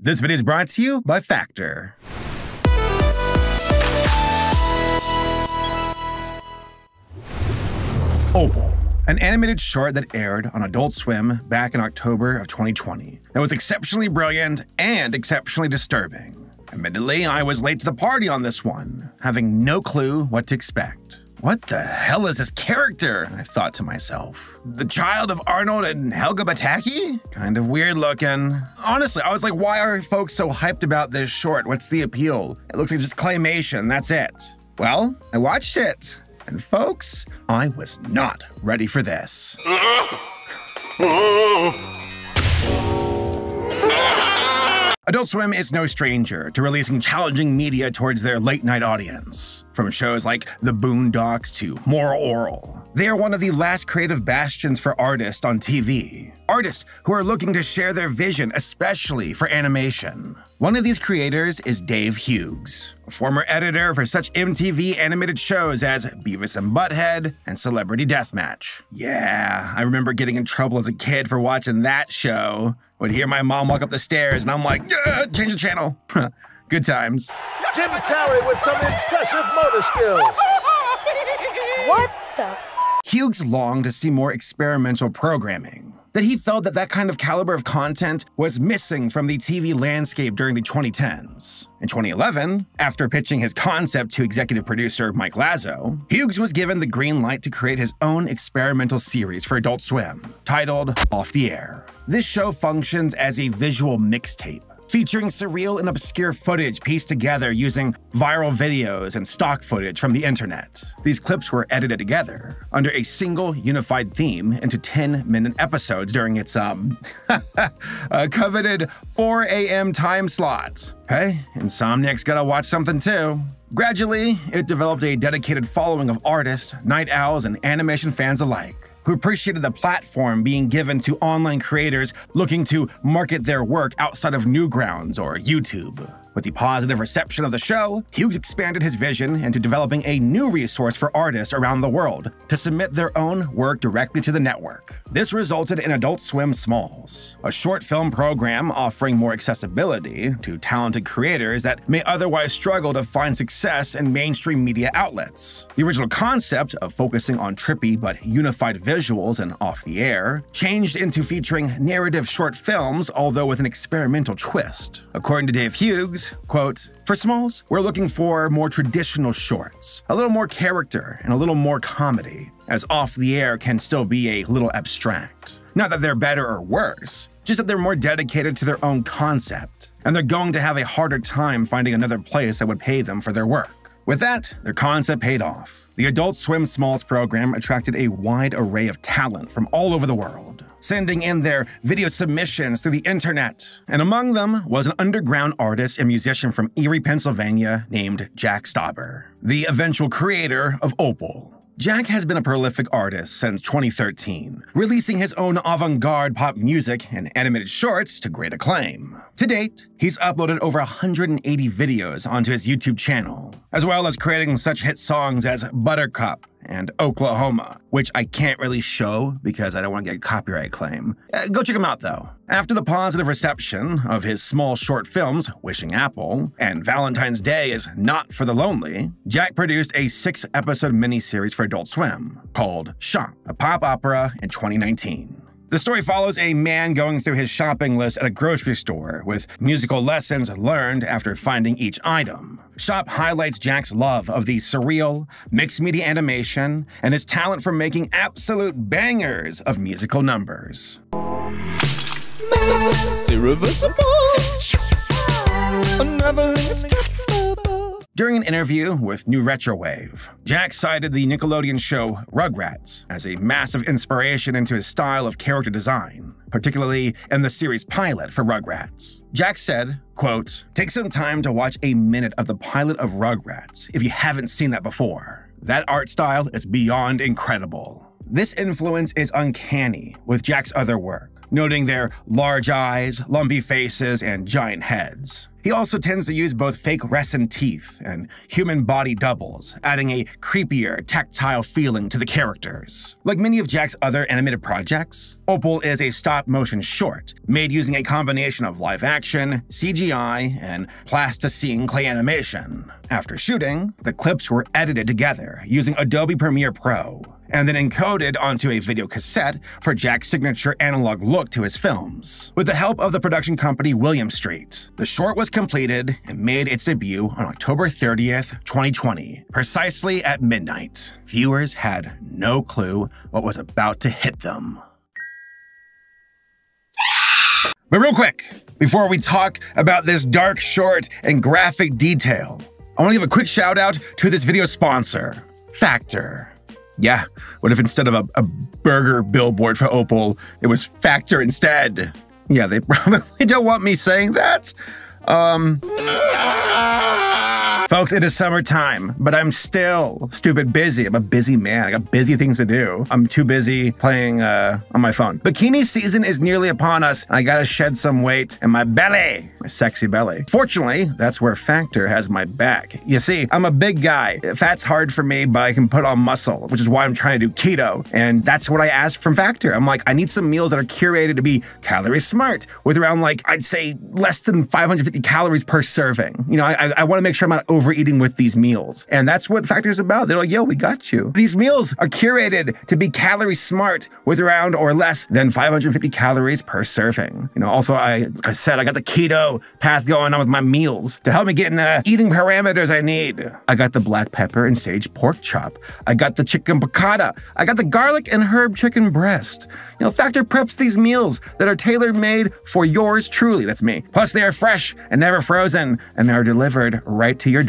This video is brought to you by Factor. OPAL, an animated short that aired on Adult Swim back in October of 2020. It was exceptionally brilliant and exceptionally disturbing. Admittedly, I was late to the party on this one, having no clue what to expect. What the hell is this character? I thought to myself. The child of Arnold and Helga Bataki? Kind of weird looking. Honestly, I was like, why are folks so hyped about this short? What's the appeal? It looks like just claymation, that's it. Well, I watched it, and folks, I was not ready for this. Adult Swim is no stranger to releasing challenging media towards their late-night audience. From shows like The Boondocks to Moral Oral, they are one of the last creative bastions for artists on TV. Artists who are looking to share their vision, especially for animation. One of these creators is Dave Hughes, a former editor for such MTV animated shows as Beavis and Butthead and Celebrity Deathmatch. Yeah, I remember getting in trouble as a kid for watching that show. I would hear my mom walk up the stairs, and I'm like, change the channel. Good times. Jim Carrey with some impressive motor skills. What the f? Hughes longed to see more experimental programming, that he felt that kind of caliber of content was missing from the TV landscape during the 2010s. In 2011, after pitching his concept to executive producer Mike Lazzo, Hughes was given the green light to create his own experimental series for Adult Swim, titled Off the Air. This show functions as a visual mixtape, featuring surreal and obscure footage pieced together using viral videos and stock footage from the internet. These clips were edited together under a single unified theme into 10-minute episodes during its coveted 4 a.m. time slot. Hey, insomniac's gotta watch something too. Gradually, it developed a dedicated following of artists, night owls, and animation fans alike, who appreciated the platform being given to online creators looking to market their work outside of Newgrounds or YouTube. With the positive reception of the show, Hughes expanded his vision into developing a new resource for artists around the world to submit their own work directly to the network. This resulted in Adult Swim Smalls, a short film program offering more accessibility to talented creators that may otherwise struggle to find success in mainstream media outlets. The original concept of focusing on trippy but unified visuals and Off the Air changed into featuring narrative short films, although with an experimental twist. According to Dave Hughes, quote, "For Smalls, we're looking for more traditional shorts, a little more character and a little more comedy, as Off the Air can still be a little abstract. Not that they're better or worse, just that they're more dedicated to their own concept, and they're going to have a harder time finding another place that would pay them for their work." With that, their concept paid off. The Adult Swim Smalls program attracted a wide array of talent from all over the world, sending in their video submissions through the internet. And among them was an underground artist and musician from Erie, Pennsylvania named Jack Stauber, the eventual creator of OPAL. Jack has been a prolific artist since 2013, releasing his own avant-garde pop music and animated shorts to great acclaim. To date, he's uploaded over 180 videos onto his YouTube channel, as well as creating such hit songs as Buttercup and Oklahoma, which I can't really show because I don't want to get a copyright claim. Go check him out, though. After the positive reception of his small short films, Wishing Apple and Valentine's Day is Not for the Lonely, Jack produced a 6-episode miniseries for Adult Swim called Shop, a pop opera, in 2019. The story follows a man going through his shopping list at a grocery store with musical lessons learned after finding each item. Shop highlights Jack's love of the surreal, mixed-media animation, and his talent for making absolute bangers of musical numbers. During an interview with New Retrowave, Jack cited the Nickelodeon show Rugrats as a massive inspiration into his style of character design, particularly in the series pilot for Rugrats. Jack said, quote, "Take some time to watch a minute of the pilot of Rugrats if you haven't seen that before. That art style is beyond incredible." This influence is uncanny with Jack's other work, noting their large eyes, lumpy faces, and giant heads. He also tends to use both fake resin teeth and human body doubles, adding a creepier, tactile feeling to the characters. Like many of Jack's other animated projects, OPAL is a stop-motion short, made using a combination of live action, CGI, and plasticine clay animation. After shooting, the clips were edited together using Adobe Premiere Pro, and then encoded onto a video cassette for Jack's signature analog look to his films. With the help of the production company William Street, the short was completed and made its debut on October 30th, 2020, precisely at midnight. Viewers had no clue what was about to hit them. But real quick, before we talk about this dark short and graphic detail, I want to give a quick shout out to this video sponsor, Factor. Yeah, what if instead of a burger billboard for OPAL, it was Factor instead? Yeah, they probably don't want me saying that. Folks, it is summertime, but I'm still stupid busy. I'm a busy man. I got busy things to do. I'm too busy playing on my phone. Bikini season is nearly upon us, and I gotta shed some weight in my belly, my sexy belly. Fortunately, that's where Factor has my back. You see, I'm a big guy. Fat's hard for me, but I can put on muscle, which is why I'm trying to do keto. And that's what I asked from Factor. I'm like, I need some meals that are curated to be calorie smart, with around, like, I'd say less than 550 calories per serving. You know, I wanna make sure I'm not overeating with these meals. And that's what Factor is about. They're like, yo, we got you. These meals are curated to be calorie smart with around or less than 550 calories per serving. You know, also, like I said, I got the keto path going on with my meals to help me get in the eating parameters I need. I got the black pepper and sage pork chop. I got the chicken piccata. I got the garlic and herb chicken breast. You know, Factor preps these meals that are tailor-made for yours truly. That's me. Plus, they are fresh and never frozen, and are delivered right to your door.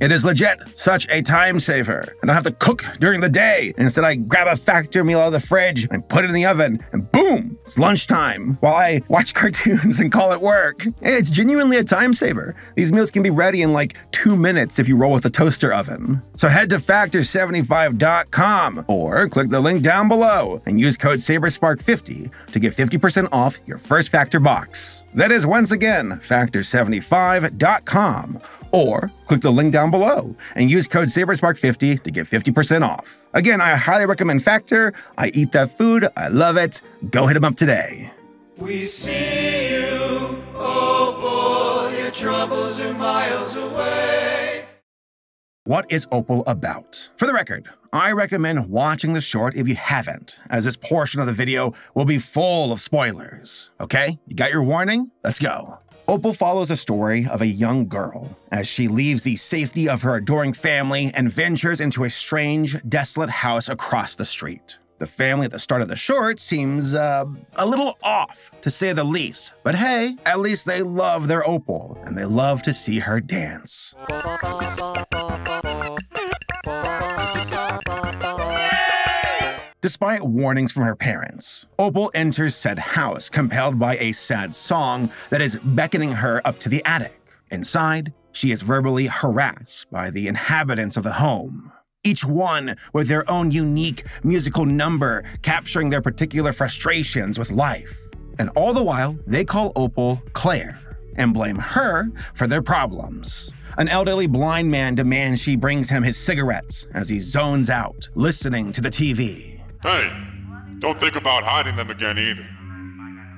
It is legit such a time saver. I don't have to cook during the day. Instead, I grab a Factor meal out of the fridge and put it in the oven, and boom, it's lunchtime while I watch cartoons and call it work. It's genuinely a time saver. These meals can be ready in like 2 minutes if you roll with the toaster oven. So head to Factor75.com or click the link down below and use code SABERSPARK50 to get 50% off your first Factor box. That is, once again, Factor75.com or click the link down below and use code SABERSPARK50 to get 50% off. Again, I highly recommend Factor. I eat that food. I love it. Go hit them up today. We see you, OPAL. Your troubles are miles away. What is OPAL about? For the record, I recommend watching the short if you haven't, as this portion of the video will be full of spoilers. Okay, you got your warning? Let's go. OPAL follows the story of a young girl as she leaves the safety of her adoring family and ventures into a strange, desolate house across the street. The family at the start of the short seems a little off, to say the least. But hey, at least they love their OPAL, and they love to see her dance. Despite warnings from her parents, OPAL enters said house, compelled by a sad song that is beckoning her up to the attic. Inside, she is verbally harassed by the inhabitants of the home, each one with their own unique musical number, capturing their particular frustrations with life. And all the while, they call OPAL Claire and blame her for their problems. An elderly blind man demands she brings him his cigarettes as he zones out, listening to the TV. Hey, don't think about hiding them again either.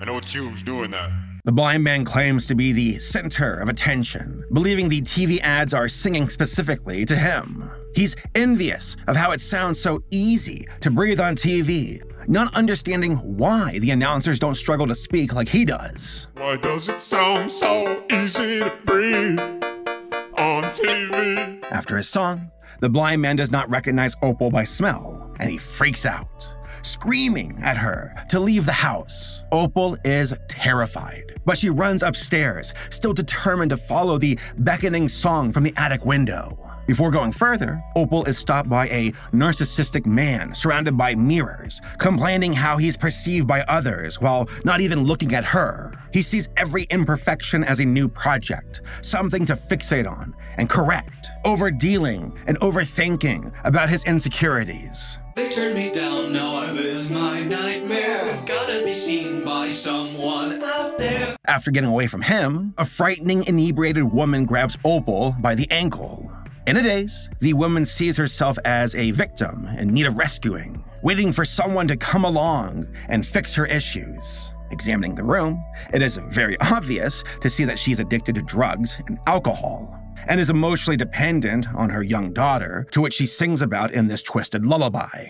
I know it's you who's doing that. The blind man claims to be the center of attention, believing the TV ads are singing specifically to him. He's envious of how it sounds so easy to breathe on TV, not understanding why the announcers don't struggle to speak like he does. Why does it sound so easy to breathe on TV? After his song, the blind man does not recognize OPAL by smell, and he freaks out, screaming at her to leave the house. OPAL is terrified, but she runs upstairs, still determined to follow the beckoning song from the attic window. Before going further, OPAL is stopped by a narcissistic man surrounded by mirrors, complaining how he's perceived by others while not even looking at her. He sees every imperfection as a new project, something to fixate on and correct, overdealing and overthinking about his insecurities. They turned me down, now I live my nightmare. gotta be seen by someone out there. After getting away from him, a frightening, inebriated woman grabs Opal by the ankle. In a daze, the woman sees herself as a victim in need of rescuing, waiting for someone to come along and fix her issues. Examining the room, it is very obvious to see that she's addicted to drugs and alcohol, and is emotionally dependent on her young daughter, to which she sings about in this twisted lullaby.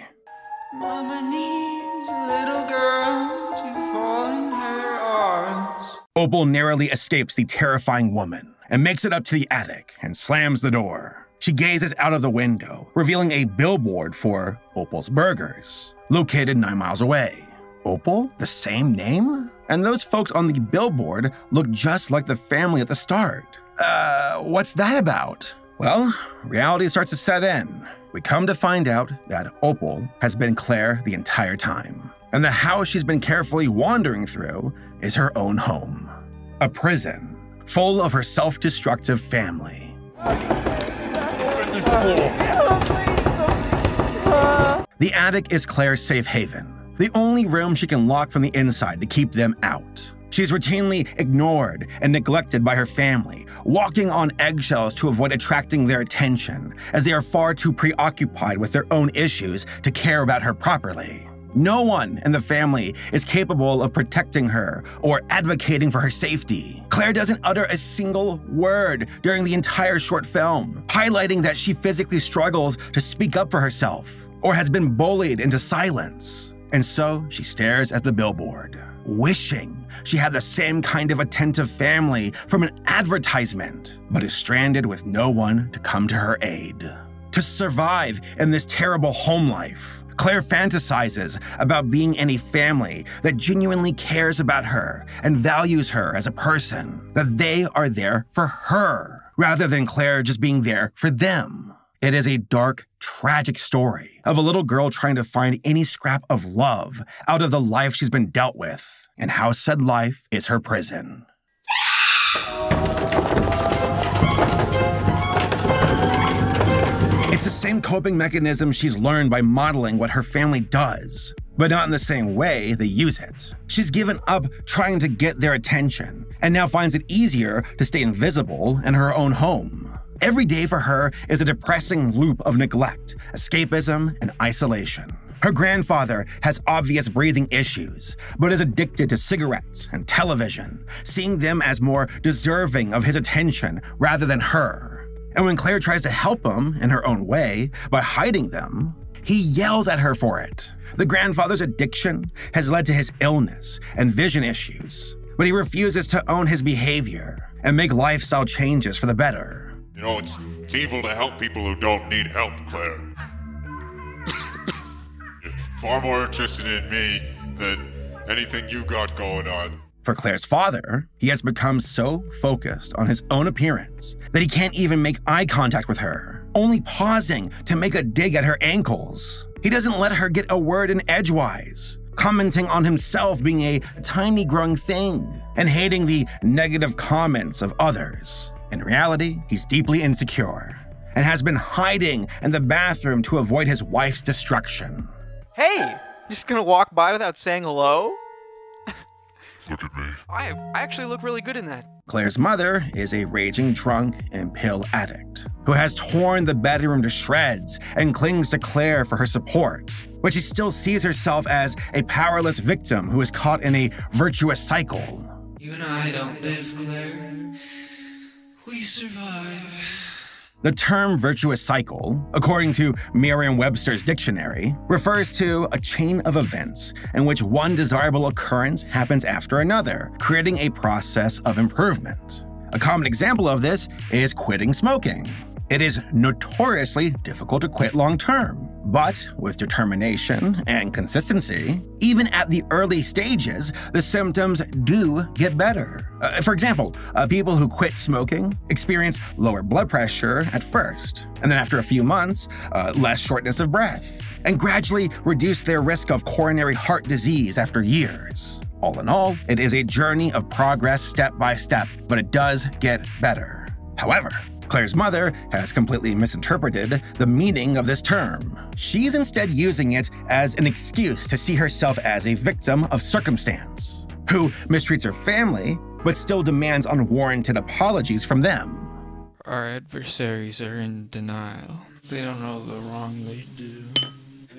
Mama needs a little girl to fall in her arms. Opal narrowly escapes the terrifying woman and makes it up to the attic and slams the door. She gazes out of the window, revealing a billboard for Opal's Burgers, located 9 miles away. Opal? The same name? And those folks on the billboard look just like the family at the start. What's that about? Well, reality starts to set in. We come to find out that Opal has been Claire the entire time, and the house she's been carefully wandering through is her own home. A prison full of her self-destructive family. The attic is Claire's safe haven, the only room she can lock from the inside to keep them out. She's routinely ignored and neglected by her family, walking on eggshells to avoid attracting their attention, as they are far too preoccupied with their own issues to care about her properly. No one in the family is capable of protecting her or advocating for her safety. Claire doesn't utter a single word during the entire short film, highlighting that she physically struggles to speak up for herself or has been bullied into silence. And so she stares at the billboard, wishing she had the same kind of attentive family from an advertisement, but is stranded with no one to come to her aid. To survive in this terrible home life, Claire fantasizes about being in a family that genuinely cares about her and values her as a person, that they are there for her, rather than Claire just being there for them. It is a dark, tragic story of a little girl trying to find any scrap of love out of the life she's been dealt with, and how said life is her prison. It's the same coping mechanism she's learned by modeling what her family does, but not in the same way they use it. She's given up trying to get their attention, and now finds it easier to stay invisible in her own home. Every day for her is a depressing loop of neglect, escapism, and isolation. Her grandfather has obvious breathing issues, but is addicted to cigarettes and television, seeing them as more deserving of his attention rather than her. And when Claire tries to help him in her own way by hiding them, he yells at her for it. The grandfather's addiction has led to his illness and vision issues, but he refuses to own his behavior and make lifestyle changes for the better. You know, it's evil to help people who don't need help, Claire. You're far more interested in me than anything you got going on. For Claire's father, he has become so focused on his own appearance that he can't even make eye contact with her, only pausing to make a dig at her ankles. He doesn't let her get a word in edgewise, commenting on himself being a tiny growing thing and hating the negative comments of others. In reality, he's deeply insecure and has been hiding in the bathroom to avoid his wife's destruction. Hey, just gonna walk by without saying hello? Look at me. I actually look really good in that. Claire's mother is a raging drunk and pill addict who has torn the bedroom to shreds and clings to Claire for her support, but she still sees herself as a powerless victim who is caught in a virtuous cycle. You and I don't live, Claire. We survive. The term virtuous cycle, according to Merriam-Webster's dictionary, refers to a chain of events in which one desirable occurrence happens after another, creating a process of improvement. A common example of this is quitting smoking. It is notoriously difficult to quit long-term, but with determination and consistency, even at the early stages, the symptoms do get better. For example, people who quit smoking experience lower blood pressure at first, and then after a few months, less shortness of breath, and gradually reduce their risk of coronary heart disease after years. All in all, it is a journey of progress step by step, but it does get better. However, Claire's mother has completely misinterpreted the meaning of this term. She's instead using it as an excuse to see herself as a victim of circumstance, who mistreats her family, but still demands unwarranted apologies from them. Our adversaries are in denial. They don't know the wrong they do,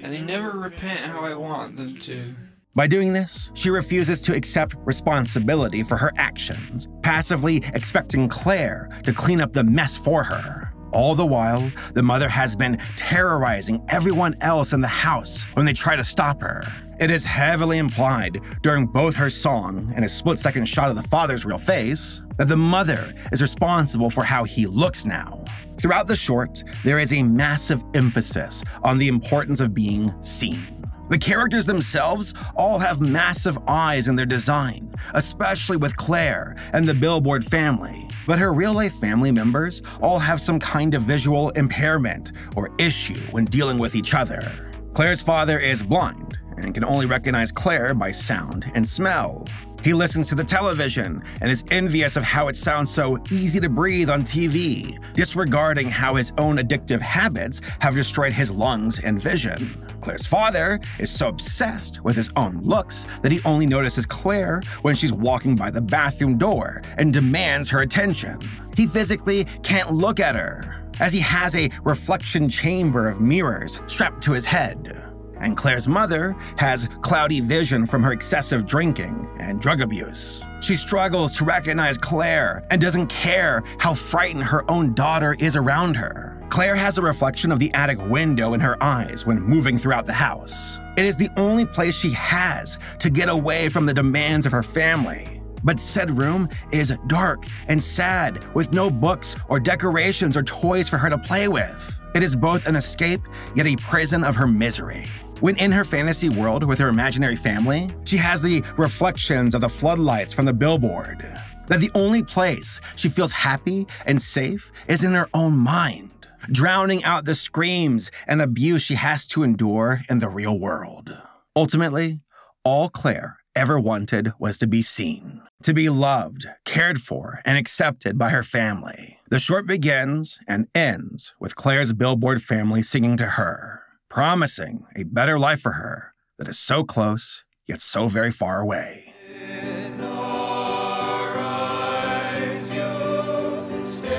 and they never repent how I want them to. By doing this, she refuses to accept responsibility for her actions, passively expecting Claire to clean up the mess for her. All the while, the mother has been terrorizing everyone else in the house when they try to stop her. It is heavily implied during both her song and a split-second shot of the father's real face that the mother is responsible for how he looks now. Throughout the short, there is a massive emphasis on the importance of being seen. The characters themselves all have massive eyes in their design, especially with Claire and the Billboard family. But her real-life family members all have some kind of visual impairment or issue when dealing with each other. Claire's father is blind and can only recognize Claire by sound and smell. He listens to the television and is envious of how it sounds so easy to breathe on TV, disregarding how his own addictive habits have destroyed his lungs and vision. Claire's father is so obsessed with his own looks that he only notices Claire when she's walking by the bathroom door and demands her attention. He physically can't look at her, as he has a reflection chamber of mirrors strapped to his head. And Claire's mother has cloudy vision from her excessive drinking and drug abuse. She struggles to recognize Claire and doesn't care how frightened her own daughter is around her. Claire has a reflection of the attic window in her eyes when moving throughout the house. It is the only place she has to get away from the demands of her family. But said room is dark and sad, with no books or decorations or toys for her to play with. It is both an escape, yet a prison of her misery. When in her fantasy world with her imaginary family, she has the reflections of the floodlights from the billboard. That the only place she feels happy and safe is in her own mind, drowning out the screams and abuse she has to endure in the real world. Ultimately, all Claire ever wanted was to be seen, to be loved, cared for, and accepted by her family. The short begins and ends with Claire's billboard family singing to her, promising a better life for her that is so close, yet so very far away. In our eyes you'll stay.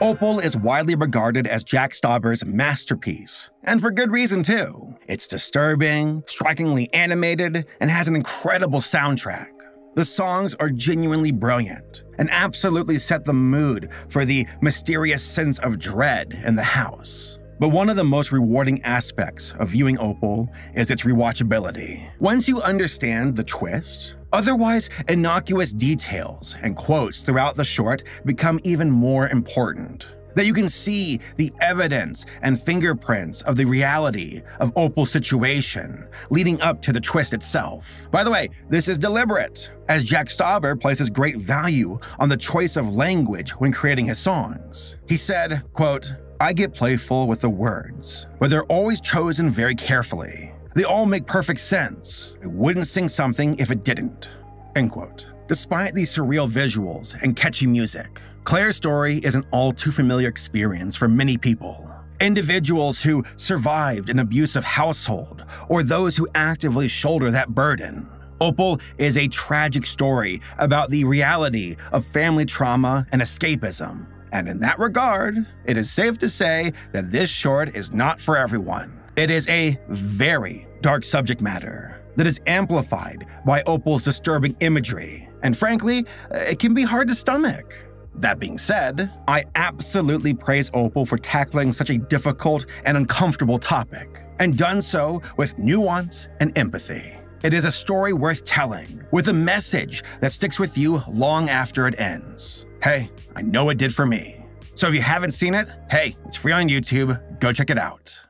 OPAL is widely regarded as Jack Stauber's masterpiece, and for good reason too. It's disturbing, strikingly animated, and has an incredible soundtrack. The songs are genuinely brilliant and absolutely set the mood for the mysterious sense of dread in the house. But one of the most rewarding aspects of viewing OPAL is its rewatchability. Once you understand the twist, otherwise innocuous details and quotes throughout the short become even more important. That you can see the evidence and fingerprints of the reality of OPAL's situation leading up to the twist itself. By the way, this is deliberate, as Jack Stauber places great value on the choice of language when creating his songs. He said, quote, "I get playful with the words, but they're always chosen very carefully. They all make perfect sense. I wouldn't sing something if it didn't." End quote. Despite these surreal visuals and catchy music, Claire's story is an all-too-familiar experience for many people. Individuals who survived an abusive household, or those who actively shoulder that burden. OPAL is a tragic story about the reality of family trauma and escapism. And in that regard, it is safe to say that this short is not for everyone. It is a very dark subject matter that is amplified by OPAL's disturbing imagery. And frankly, it can be hard to stomach. That being said, I absolutely praise OPAL for tackling such a difficult and uncomfortable topic, and done so with nuance and empathy. It is a story worth telling, with a message that sticks with you long after it ends. Hey, I know it did for me. So if you haven't seen it, hey, it's free on YouTube, go check it out.